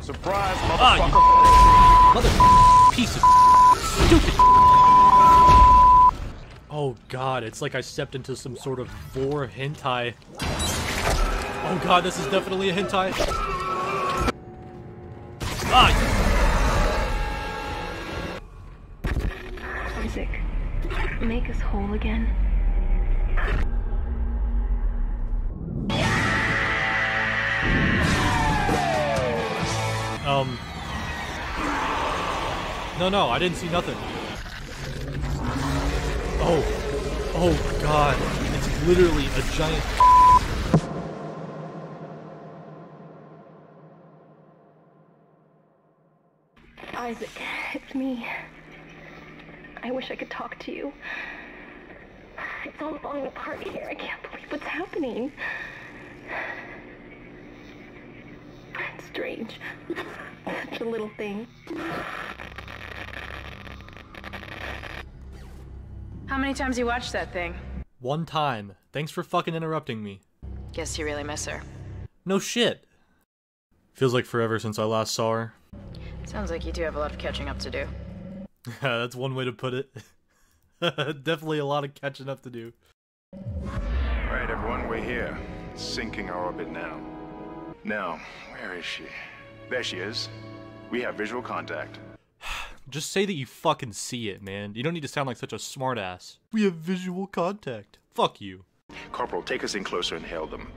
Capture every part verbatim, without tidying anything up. Surprise, motherfucker! Oh, mother piece of stupid. Oh god, it's like I stepped into some sort of vor hentai. Oh god, this is definitely a hentai. Ah! Isaac, make us whole again. Um. No, no, I didn't see nothing. Oh. Oh, God. It's literally a giant. Isaac, it's me. I wish I could talk to you. It's all falling apart here. I can't believe what's happening. It's strange. Such a little thing. How many times you watched that thing? One time. Thanks for fucking interrupting me. Guess you really miss her. No shit. Feels like forever since I last saw her. Sounds like you do have a lot of catching up to do. That's one way to put it. Definitely a lot of catching up to do. Alright everyone, we're here. Sinking our orbit now. Now, where is she? There she is. We have visual contact. Just say that you fucking see it, man. You don't need to sound like such a smartass. We have visual contact. Fuck you. Corporal, take us in closer and hail them.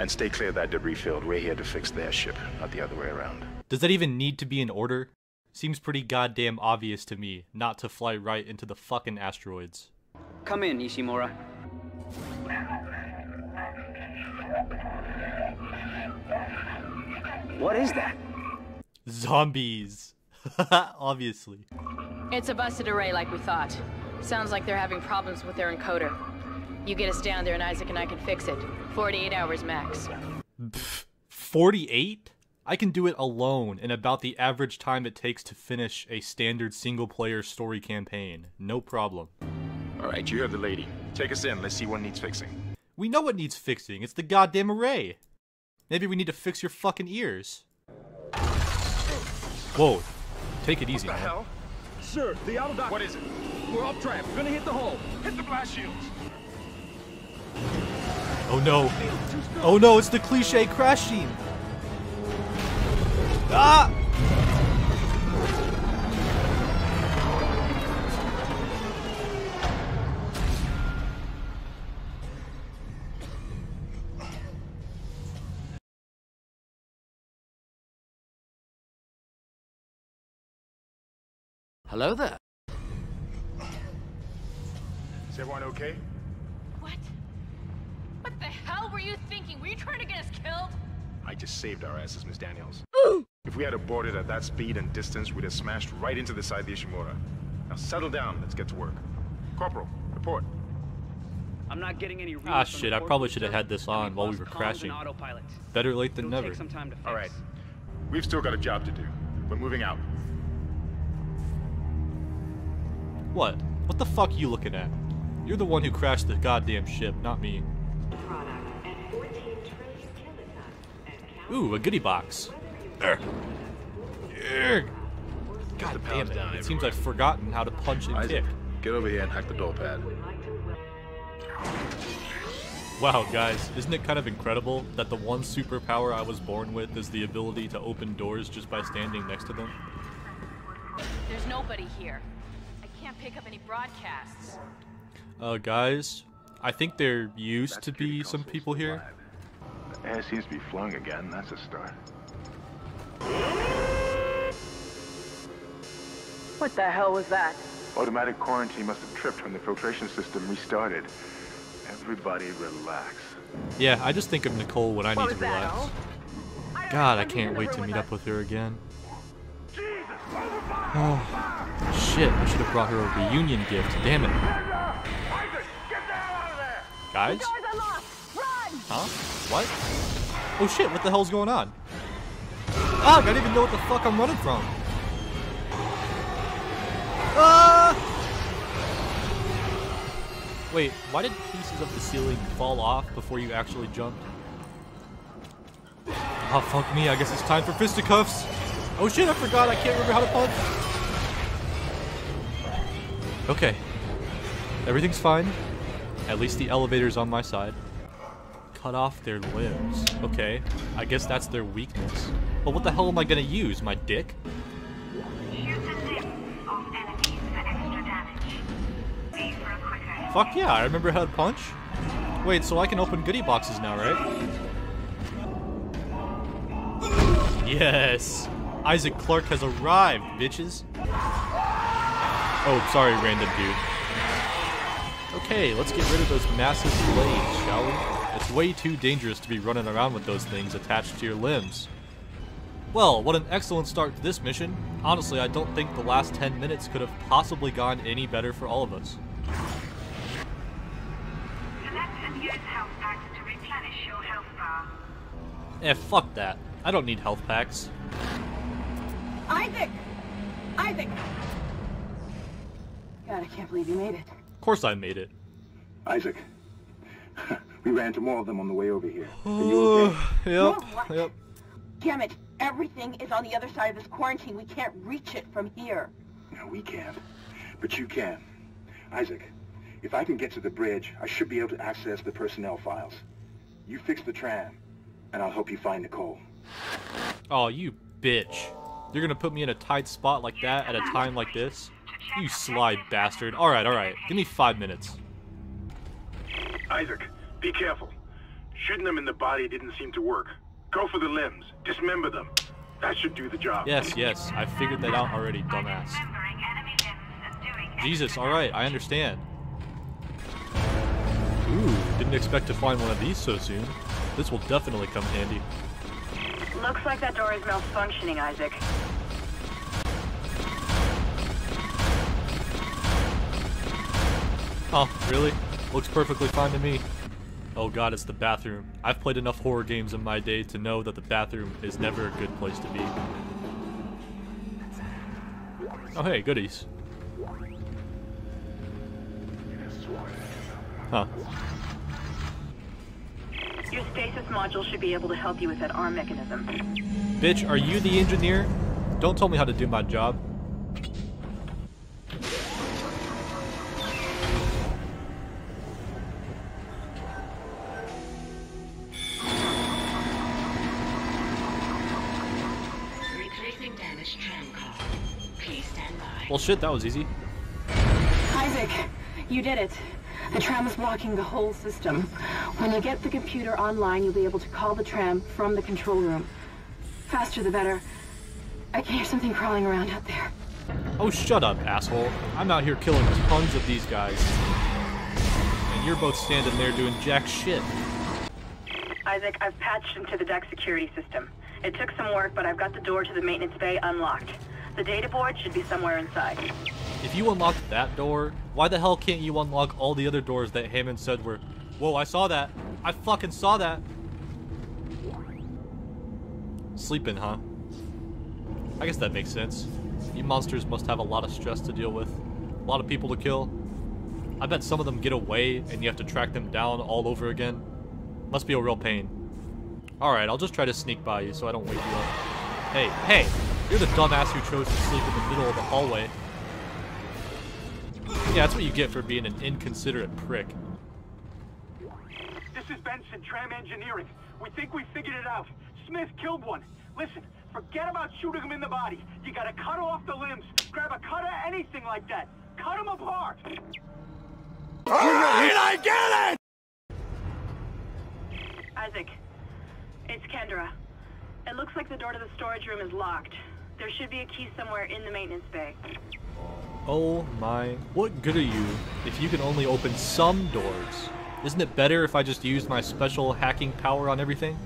And stay clear of that debris field. We're here to fix their ship, not the other way around. Does that even need to be in order? Seems pretty goddamn obvious to me not to fly right into the fucking asteroids. Come in, Ishimura. What is that? Zombies. Obviously. It's a busted array like we thought. Sounds like they're having problems with their encoder. You get us down there and Isaac and I can fix it. forty-eight hours max. Pff, forty-eight? I can do it alone in about the average time it takes to finish a standard single-player story campaign. No problem. Alright, you have the lady. Take us in, let's see what needs fixing. We know what needs fixing, it's the goddamn array. Maybe we need to fix your fucking ears. Whoa. Take it easy, man. What the hell? Sir, the auto dock. What is it? We're off track. We're gonna hit the hull. Hit the blast shields. Oh no. Oh no, it's the cliche crash team. Ah! Hello there. Is everyone okay? What? What the hell were you thinking? Were you trying to get us killed? I just saved our asses, Miss Daniels. Ooh. If we had aborted at that speed and distance, we'd have smashed right into the side of the Ishimura. Now settle down. Let's get to work. Corporal, report. I'm not getting any. Ah shit! I probably should have had this on while we were crashing. Better late than never. All right. We've still got a job to do. We're moving out. What? What the fuck are you looking at? You're the one who crashed the goddamn ship, not me. Ooh, a goodie box. Urgh. Urgh. God damn it. It everywhere. Seems I've forgotten how to punch and Isaac, kick. Get over here and hack the door pad. Wow, guys, isn't it kind of incredible that the one superpower I was born with is the ability to open doors just by standing next to them? There's nobody here. Pick up any broadcasts. Uh, guys, I think there used that's to be some people here. The air seems to be flung again. That's a start. What the hell was that? Automatic quarantine must have tripped when the filtration system restarted. Everybody relax. Yeah, I just think of Nicole when I what need to relax. All? God, I can't wait to meet up with her again. Oh, shit, I should have brought her a reunion gift, damn it. Guys? Huh? What? Oh shit, what the hell's going on? Ah, I don't even know what the fuck I'm running from. Ah! Wait, why did pieces of the ceiling fall off before you actually jumped? Oh, fuck me. I guess it's time for fisticuffs. Oh, shit. I forgot. I can't remember how to punch. Okay. Everything's fine. At least the elevator's on my side. Cut off their limbs. Okay. I guess that's their weakness. But what the hell am I going to use? My dick? Fuck yeah, I remember how to punch. Wait, so I can open goodie boxes now, right? Yes! Isaac Clarke has arrived, bitches. Oh, sorry, random dude. Okay, let's get rid of those massive blades, shall we? It's way too dangerous to be running around with those things attached to your limbs. Well, what an excellent start to this mission. Honestly, I don't think the last ten minutes could have possibly gone any better for all of us. Eh, fuck that. I don't need health packs. Isaac! Isaac! God, I can't believe you made it. Of course I made it. Isaac, we ran into more of them on the way over here. Are you okay? Yep, yep. Damn it, everything is on the other side of this quarantine. We can't reach it from here. No, we can't. But you can. Isaac, if I can get to the bridge, I should be able to access the personnel files. You fix the tram. And I'll help you find Nicole. Oh, you bitch. You're gonna put me in a tight spot like that at a time like this? You sly bastard. Alright, alright. Give me five minutes. Isaac, be careful. Shooting them in the body didn't seem to work. Go for the limbs. Dismember them. That should do the job. Yes, yes. I figured that out already, dumbass. Jesus, alright. I understand. Ooh, didn't expect to find one of these so soon. This will definitely come handy. Looks like that door is malfunctioning, Isaac. Oh, really? Looks perfectly fine to me. Oh god, it's the bathroom. I've played enough horror games in my day to know that the bathroom is never a good place to be. Oh hey, goodies. Huh. Your stasis module should be able to help you with that arm mechanism. Bitch, are you the engineer? Don't tell me how to do my job. Replacing damaged tram car. Please stand by. Well, shit, that was easy. Isaac, you did it. The tram is blocking the whole system. When you get the computer online, you'll be able to call the tram from the control room. Faster the better. I can hear something crawling around out there. Oh, shut up, asshole. I'm out here killing tons of these guys. And you're both standing there doing jack shit. Isaac, I've patched into the deck security system. It took some work, but I've got the door to the maintenance bay unlocked. The data board should be somewhere inside. If you unlock that door, why the hell can't you unlock all the other doors that Hammond said were... Whoa, I saw that. I fucking saw that. Sleeping, huh? I guess that makes sense. You monsters must have a lot of stress to deal with. A lot of people to kill. I bet some of them get away and you have to track them down all over again. Must be a real pain. Alright, I'll just try to sneak by you so I don't wake you up. Hey, hey! You're the dumbass who chose to sleep in the middle of the hallway. Yeah, that's what you get for being an inconsiderate prick. This is Benson, Tram Engineering. We think we figured it out. Smith killed one. Listen, forget about shooting him in the body. You gotta cut off the limbs. Grab a cutter, anything like that. Cut him apart. All right, I get it! Isaac, it's Kendra. It looks like the door to the storage room is locked. There should be a key somewhere in the maintenance bay. Oh my, what good are you if you can only open some doors? Isn't it better if I just use my special hacking power on everything?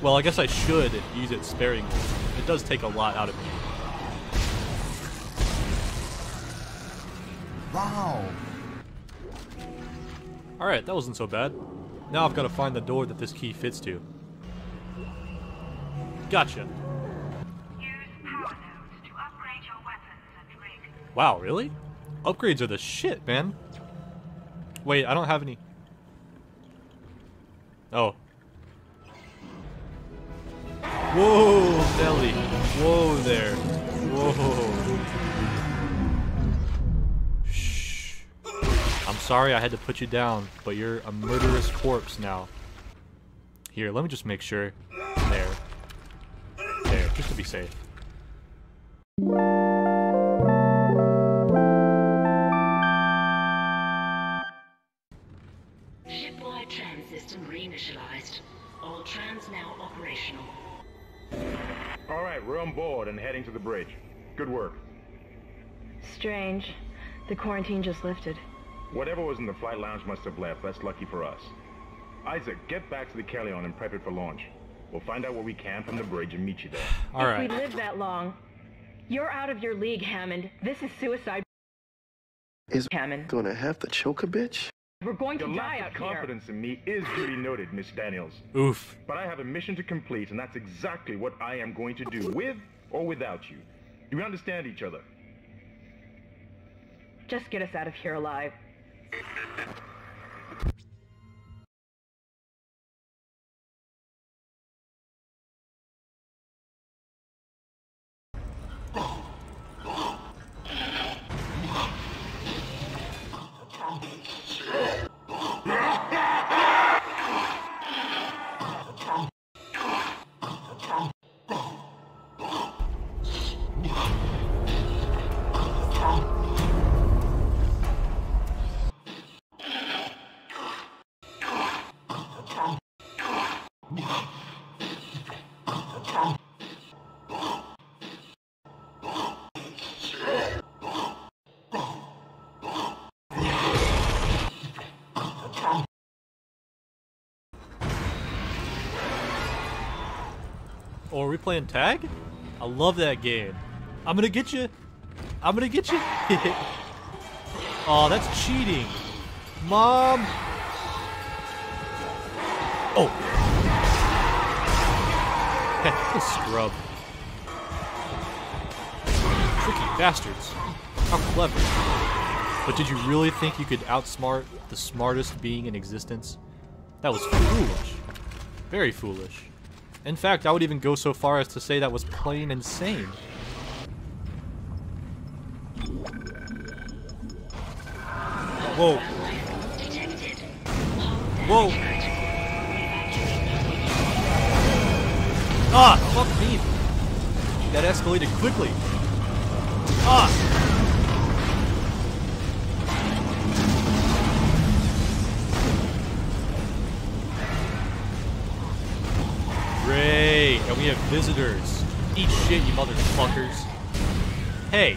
Well, I guess I should use it sparingly. It does take a lot out of me. Wow. Alright, that wasn't so bad. Now I've got to find the door that this key fits to. Gotcha. Wow, really? Upgrades are the shit, man. Wait, I don't have any. Oh. Whoa, Nelly. Whoa there. Whoa. Shh. I'm sorry I had to put you down, but you're a murderous corpse now. Here, let me just make sure. There. There, just to be safe. Shipwide trans system reinitialized. All trans now operational. All right, we're on board and heading to the bridge. Good work. Strange. The quarantine just lifted. Whatever was in the flight lounge must have left. That's lucky for us. Isaac, get back to the Kellion and prep it for launch. We'll find out what we can from the bridge and meet you there. All right. If we live that long, you're out of your league, Hammond. This is suicide. Is Hammond gonna have to choke a bitch? We're going to die out here. Your confidence in me is duly noted, Miss Daniels. Oof. But I have a mission to complete, and that's exactly what I am going to do, with or without you. Do we understand each other? Just get us out of here alive. Oh, are we playing tag? I love that game. I'm gonna get you. I'm gonna get you. Oh, that's cheating, Mom. Oh, scrub. Tricky bastards. How clever. But did you really think you could outsmart the smartest being in existence? That was foolish. Very foolish. In fact, I would even go so far as to say that was plain insane. Whoa. Whoa. Ah, fuck me. That escalated quickly. Ah. Great, and we have visitors. Eat shit, you motherfuckers. Hey,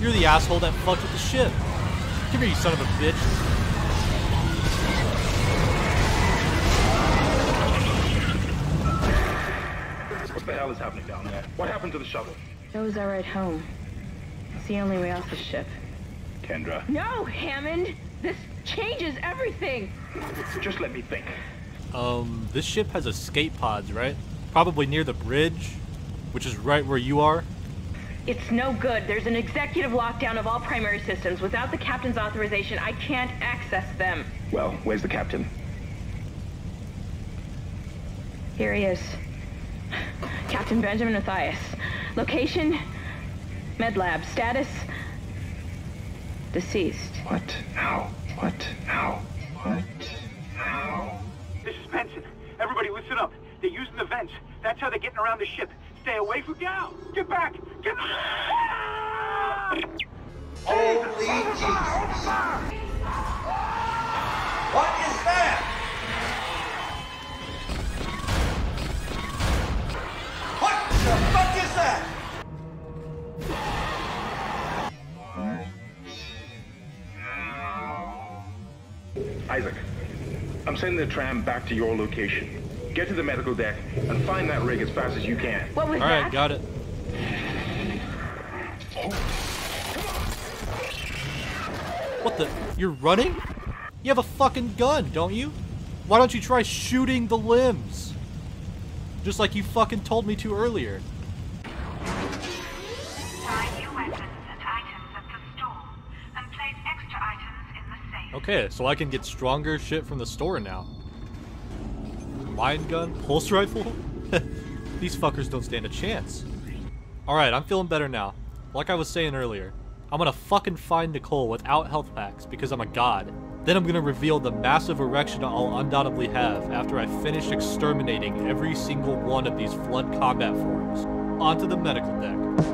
you're the asshole that fucked with the ship. Come here, you son of a bitch. What the hell is happening down there? What happened to the shuttle? Those are right home. It's the only way off the ship. Kendra. No, Hammond! This changes everything! Just let me think. Um, this ship has escape pods, right? Probably near the bridge, which is right where you are. It's no good. There's an executive lockdown of all primary systems. Without the captain's authorization, I can't access them. Well, where's the captain? Here he is. Captain Benjamin Mathias. Location, med lab. Status, deceased. What? How? What? How? What? How? This is Benson. Everybody listen up. They're using the vents. That's how they're getting around the ship. Stay away from now! Get back! Get back! Holy Jesus! What is that? What the fuck is that? Isaac, I'm sending the tram back to your location. Get to the medical deck and find that rig as fast as you can. What was All that? Right, got it. Oh. What the? You're running? You have a fucking gun, don't you? Why don't you try shooting the limbs? Just like you fucking told me to earlier. Buy new weapons and items at the store and place extra items in the safe. Okay, so I can get stronger shit from the store now. Line gun? Pulse rifle? These fuckers don't stand a chance. Alright, I'm feeling better now. Like I was saying earlier, I'm gonna fucking find Nicole without health packs because I'm a god. Then I'm gonna reveal the massive erection I'll undoubtedly have after I finish exterminating every single one of these flood combat forms. Onto the medical deck.